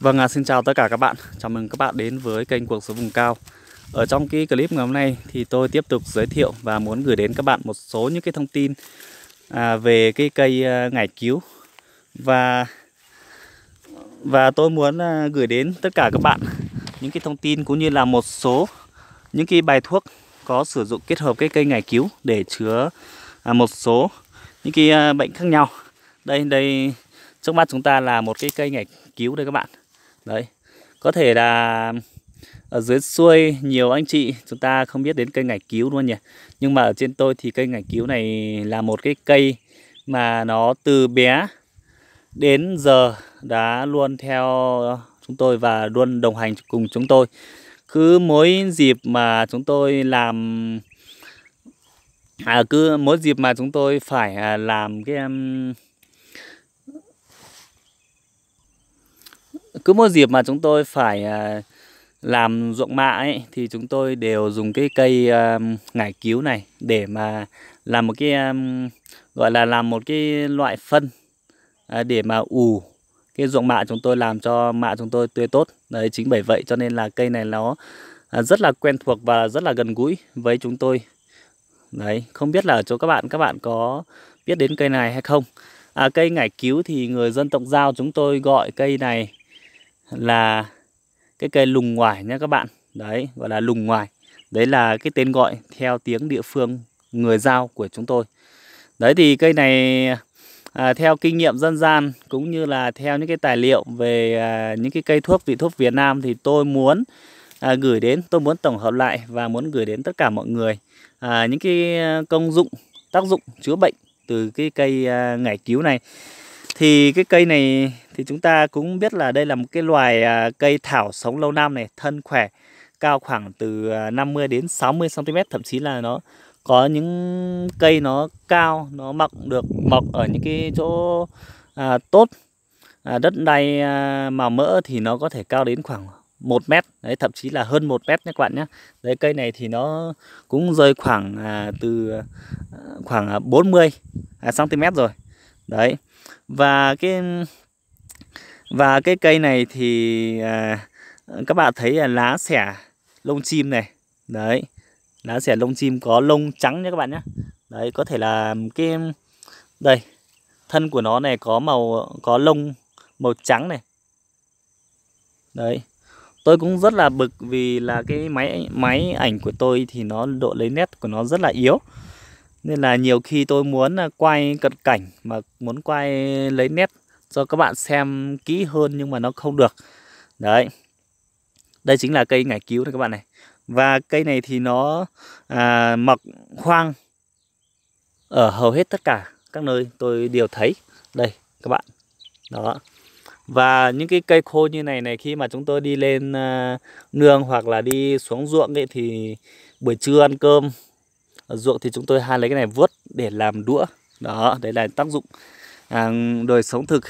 Vâng, xin chào tất cả các bạn. Chào mừng các bạn đến với kênh Cuộc sống vùng cao. Ở trong cái clip ngày hôm nay thì tôi tiếp tục giới thiệu và muốn gửi đến các bạn một số những cái thông tin về cái cây ngải cứu. Và tôi muốn gửi đến tất cả các bạn những cái thông tin cũng như là một số những cái bài thuốc có sử dụng kết hợp cái cây ngải cứu để chữa một số những cái bệnh khác nhau. Đây trước mắt chúng ta là một cái cây ngải cứu đây các bạn. Đấy, có thể là ở dưới xuôi nhiều anh chị chúng ta không biết đến cây ngải cứu luôn nhỉ. Nhưng mà ở trên tôi thì cây ngải cứu này là một cái cây mà nó từ bé đến giờ đã luôn theo chúng tôi và luôn đồng hành cùng chúng tôi. Cứ mỗi dịp mà chúng tôi làm phải làm cái cứ mỗi dịp mà chúng tôi phải làm ruộng mạ ấy, thì chúng tôi đều dùng cái cây ngải cứu này để mà làm một cái gọi là làm một cái loại phân để mà ủ cái ruộng mạ chúng tôi, làm cho mạ chúng tôi tươi tốt. Đấy, chính bởi vậy cho nên là cây này nó rất là quen thuộc và rất là gần gũi với chúng tôi. Đấy, không biết là ở chỗ các bạn có biết đến cây này hay không. Cây ngải cứu thì người dân tộc Dao chúng tôi gọi cây này là cái cây lùng ngoải nha các bạn. Đấy, gọi là lùng ngoải. Đấy là cái tên gọi theo tiếng địa phương người Dao của chúng tôi. Đấy, thì cây này theo kinh nghiệm dân gian cũng như là theo những cái tài liệu về những cái cây thuốc, vị thuốc Việt Nam, thì tôi muốn tôi muốn tổng hợp lại và muốn gửi đến tất cả mọi người những cái công dụng, tác dụng chữa bệnh từ cái cây ngải cứu này. Thì cái cây này thì chúng ta cũng biết là đây là một cái loài cây thảo sống lâu năm này, thân khỏe, cao khoảng từ 50 đến 60 cm, thậm chí là nó có những cây nó cao, nó mọc ở những cái chỗ tốt, đất đai mà mỡ thì nó có thể cao đến khoảng 1 mét, đấy, thậm chí là hơn 1 mét nhé các bạn nhé. Đấy, cây này thì nó cũng rơi khoảng khoảng 40 cm rồi. Đấy. Và cái cây này thì các bạn thấy là lá xẻ lông chim này. Đấy. Lá xẻ lông chim có lông trắng nhé các bạn nhé. Đấy, có thể là cái đây, thân của nó này có lông màu trắng này. Đấy. Tôi cũng rất là bực vì là cái máy ảnh của tôi thì nó độ lấy nét của nó rất là yếu. Nên là nhiều khi tôi muốn quay cận cảnh mà muốn quay lấy nét cho các bạn xem kỹ hơn nhưng mà nó không được. Đấy. Đây chính là cây ngải cứu này các bạn này. Và cây này thì nó mọc hoang ở hầu hết tất cả các nơi tôi đều thấy. Đây các bạn. Đó. Và những cái cây khô như này khi mà chúng tôi đi lên nương hoặc là đi xuống ruộng ấy, thì buổi trưa ăn cơm ở ruộng thì chúng tôi hay lấy cái này vuốt để làm đũa. Đó, đấy là tác dụng đời sống thực.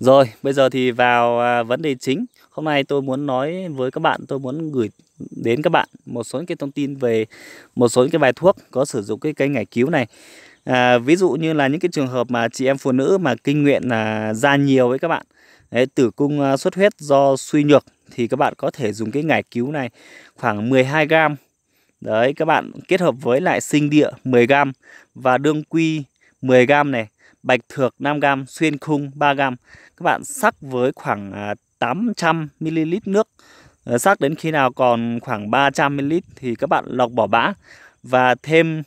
Rồi, bây giờ thì vào vấn đề chính. Hôm nay tôi muốn nói với các bạn, tôi muốn gửi đến các bạn một số những cái thông tin về một số những cái bài thuốc có sử dụng cái cây ngải cứu này. Ví dụ như là những cái trường hợp mà chị em phụ nữ mà kinh nguyện là ra nhiều với các bạn. Đấy, tử cung xuất huyết do suy nhược thì các bạn có thể dùng cái ngải cứu này khoảng 12 g. Đấy, các bạn kết hợp với lại sinh địa 10 g và đương quy 10 g này, bạch thược 5 g, xuyên khung 3 g. Các bạn sắc với khoảng 800 ml nước, sắc đến khi nào còn khoảng 300 ml thì các bạn lọc bỏ bã và thêm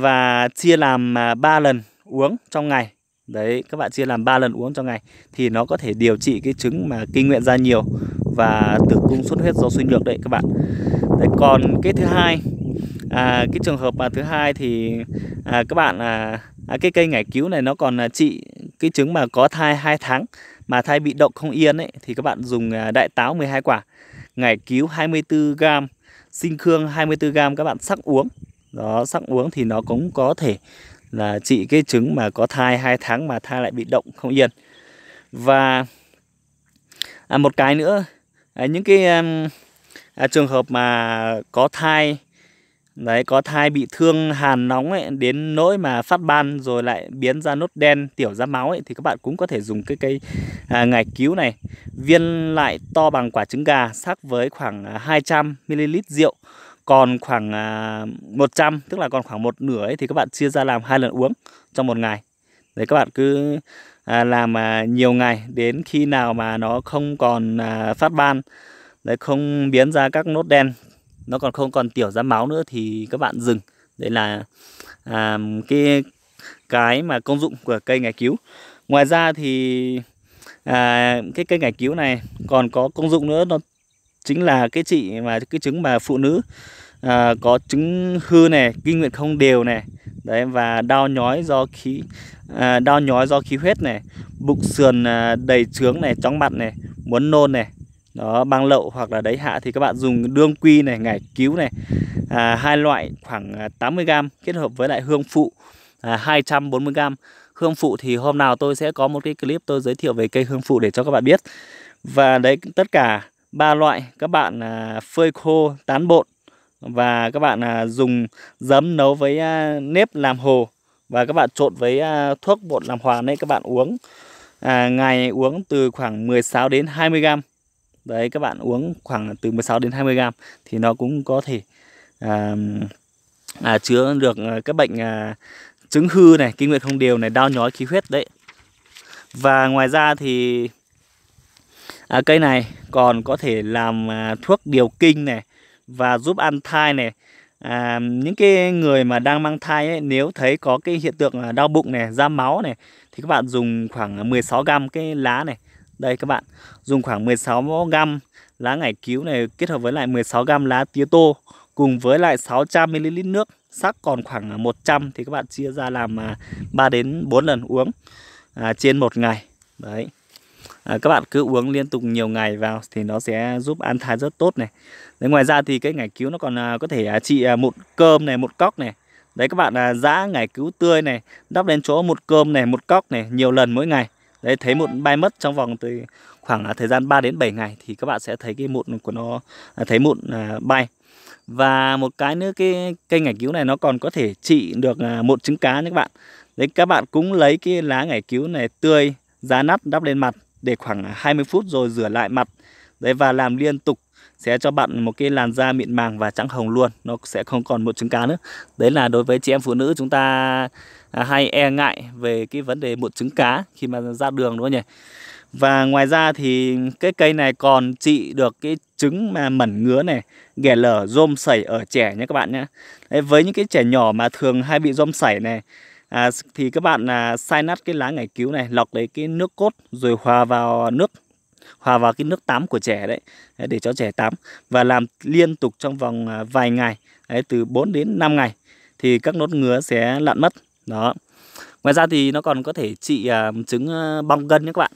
và chia làm 3 lần uống trong ngày. Đấy, các bạn chia làm 3 lần uống trong ngày thì nó có thể điều trị cái chứng mà kinh nguyện ra nhiều và tử cung xuất huyết do suy nhược đấy các bạn. Đấy, còn cái thứ hai, cái trường hợp mà thứ hai thì các bạn cái cây ngải cứu này nó còn trị cái chứng mà có thai 2 tháng mà thai bị động không yên ấy, thì các bạn dùng đại táo 12 quả, ngải cứu 24 g, sinh khương 24 g, các bạn sắc uống. Đó, sắc uống thì nó cũng có thể là trị cái chứng mà có thai 2 tháng mà thai lại bị động không yên. Và một cái nữa, những cái trường hợp mà có thai Đấy, có thai bị thương hàn nóng ấy, đến nỗi mà phát ban rồi lại biến ra nốt đen, tiểu ra máu ấy, thì các bạn cũng có thể dùng cái cây ngải cứu này. Viên lại to bằng quả trứng gà, sắc với khoảng 200 ml rượu, còn khoảng 100, tức là còn khoảng một nửa ấy, thì các bạn chia ra làm 2 lần uống trong một ngày. Đấy, các bạn cứ làm nhiều ngày đến khi nào mà nó không còn phát ban, đấy, không biến ra các nốt đen, nó còn không còn tiểu ra máu nữa thì các bạn dừng. Đấy là cái mà công dụng của cây ngải cứu. Ngoài ra thì cái cây ngải cứu này còn có công dụng nữa, nó chính là cái chị mà cái chứng mà phụ nữ có chứng hư này, kinh nguyệt không đều này, đấy, và đau nhói do khí huyết này, bụng sườn đầy trướng này, chóng mặt này, muốn nôn này, đó, băng lậu hoặc là đáy hạ thì các bạn dùng đương quy này, ngải cứu này, 2 loại khoảng 80g kết hợp với lại hương phụ 240g. Hương phụ thì hôm nào tôi sẽ có một cái clip tôi giới thiệu về cây hương phụ để cho các bạn biết. Và đấy, tất cả 3 loại các bạn phơi khô tán bột và các bạn dùng giấm nấu với nếp làm hồ, và các bạn trộn với thuốc bột làm hoàn đấy, các bạn uống ngày uống từ khoảng 16 đến 20g. Đấy, các bạn uống khoảng từ 16 đến 20g thì nó cũng có thể chữa được các bệnh chứng hư này, kinh nguyệt không đều này, đau nhói khí huyết đấy. Và ngoài ra thì cây này còn có thể làm thuốc điều kinh này và giúp ăn thai này. Những cái người mà đang mang thai ấy, nếu thấy có cái hiện tượng đau bụng này, ra máu này, thì các bạn dùng khoảng 16g cái lá này. Đây, các bạn dùng khoảng 16g lá ngải cứu này kết hợp với lại 16g lá tía tô cùng với lại 600 ml nước, sắc còn khoảng 100 thì các bạn chia ra làm 3 đến 4 lần uống trên một ngày. Đấy. Các bạn cứ uống liên tục nhiều ngày vào thì nó sẽ giúp an thai rất tốt này. Đấy, ngoài ra thì cái ngải cứu nó còn có thể trị mụn cơm này, mụn cóc này. Đấy, các bạn giã ngải cứu tươi này, đắp lên chỗ mụn cơm này, mụn cóc này nhiều lần mỗi ngày. Đấy, thấy mụn bay mất trong vòng từ khoảng thời gian 3 đến 7 ngày thì các bạn sẽ thấy cái mụn của nó, thấy mụn bay. Và một cái nữa, cái cây ngải cứu này nó còn có thể trị được mụn trứng cá nhé các bạn. Đấy, các bạn cũng lấy cái lá ngải cứu này tươi, giá nát đắp lên mặt để khoảng 20 phút rồi rửa lại mặt. Đấy, và làm liên tục sẽ cho bạn một cái làn da mịn màng và trắng hồng luôn, nó sẽ không còn mụn trứng cá nữa. Đấy là đối với chị em phụ nữ chúng ta hay e ngại về cái vấn đề mụn trứng cá khi mà ra đường, đúng không nhỉ? Và ngoài ra thì cái cây này còn trị được cái chứng mà mẩn ngứa này, ghẻ lở, rôm sẩy ở trẻ nhé các bạn nhé. Đấy, với những cái trẻ nhỏ mà thường hay bị rôm sẩy này, thì các bạn xay nát cái lá ngải cứu này, lọc lấy cái nước cốt rồi hòa vào cái nước tắm của trẻ đấy, để cho trẻ tắm, và làm liên tục trong vòng vài ngày, đấy, từ 4 đến 5 ngày thì các nốt ngứa sẽ lặn mất. Đó. Ngoài ra thì nó còn có thể trị chứng bong gân nhé các bạn.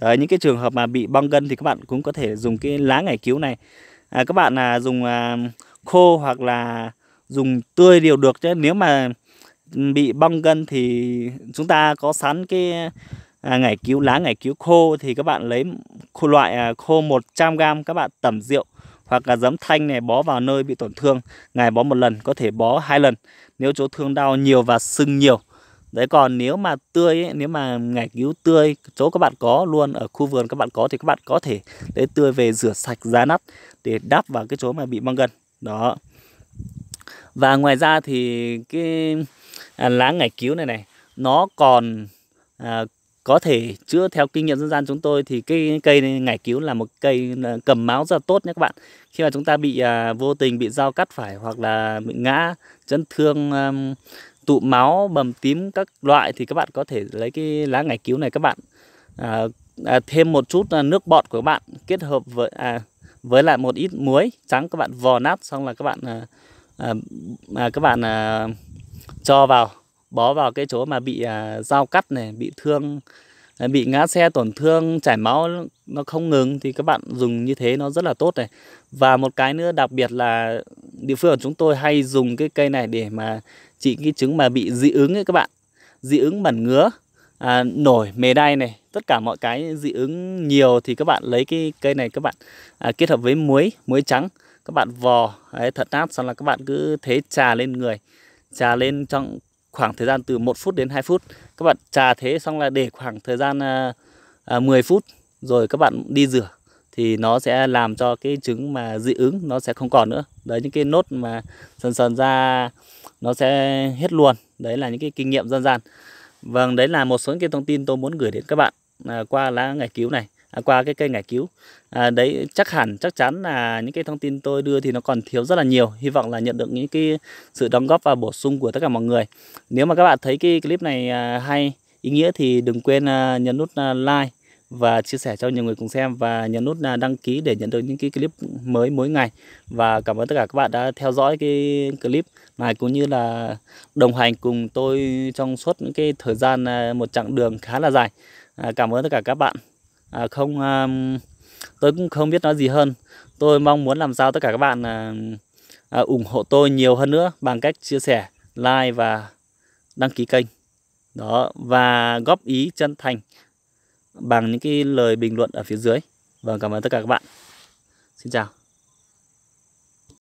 Đấy, những cái trường hợp mà bị bong gân thì các bạn cũng có thể dùng cái lá ngải cứu này. Các bạn dùng khô hoặc là dùng tươi đều được, chứ nếu mà bị bong gân thì chúng ta có sẵn cái ngải cứu, lá ngải cứu khô, thì các bạn lấy loại khô 100g, các bạn tẩm rượu hoặc là giấm thanh này bó vào nơi bị tổn thương, ngày bó 1 lần, có thể bó 2 lần nếu chỗ thương đau nhiều và sưng nhiều. Đấy, còn nếu mà tươi ấy, nếu mà ngải cứu tươi chỗ các bạn có luôn ở khu vườn các bạn có, thì các bạn có thể lấy tươi về rửa sạch, giá nát để đắp vào cái chỗ mà bị bong gân đó. Và ngoài ra thì cái lá ngải cứu này nó còn có thể chữa. Theo kinh nghiệm dân gian chúng tôi thì cái cây ngải cứu là một cây cầm máu rất là tốt nhé các bạn. Khi mà chúng ta bị vô tình bị dao cắt phải hoặc là bị ngã, chấn thương, tụ máu, bầm tím các loại, thì các bạn có thể lấy cái lá ngải cứu này, các bạn thêm một chút nước bọt của các bạn kết hợp với lại một ít muối trắng, các bạn vò nát xong là các bạn cho vào, bó vào cái chỗ mà bị dao cắt này, bị thương, bị ngã xe, tổn thương, chảy máu nó không ngừng, thì các bạn dùng như thế nó rất là tốt này. Và một cái nữa đặc biệt là địa phương của chúng tôi hay dùng cái cây này để mà trị cái chứng mà bị dị ứng ấy các bạn. Dị ứng mẩn ngứa, nổi mề đay này, tất cả mọi cái dị ứng nhiều thì các bạn lấy cái cây này, các bạn kết hợp với muối trắng, các bạn vò thật áp, xong là các bạn cứ thế chà lên người, chà lên trong khoảng thời gian từ 1 phút đến 2 phút. Các bạn chà thế xong là để khoảng thời gian 10 phút rồi các bạn đi rửa thì nó sẽ làm cho cái trứng mà dị ứng nó sẽ không còn nữa. Đấy, những cái nốt mà sần sần ra nó sẽ hết luôn. Đấy là những cái kinh nghiệm dân gian. Vâng, đấy là một số những cái thông tin tôi muốn gửi đến các bạn qua lá ngải cứu này, qua cái cây ngải cứu. Đấy, chắc chắn là những cái thông tin tôi đưa thì nó còn thiếu rất là nhiều. Hy vọng là nhận được những cái sự đóng góp và bổ sung của tất cả mọi người. Nếu mà các bạn thấy cái clip này hay, ý nghĩa thì đừng quên nhấn nút like và chia sẻ cho nhiều người cùng xem, và nhấn nút đăng ký để nhận được những cái clip mới mỗi ngày. Và cảm ơn tất cả các bạn đã theo dõi cái clip này cũng như là đồng hành cùng tôi trong suốt những cái thời gian một chặng đường khá là dài. Cảm ơn tất cả các bạn. Tôi cũng không biết nói gì hơn. Tôi mong muốn làm sao tất cả các bạn ủng hộ tôi nhiều hơn nữa bằng cách chia sẻ, like và đăng ký kênh. Đó, và góp ý chân thành bằng những cái lời bình luận ở phía dưới. Vâng, cảm ơn tất cả các bạn. Xin chào.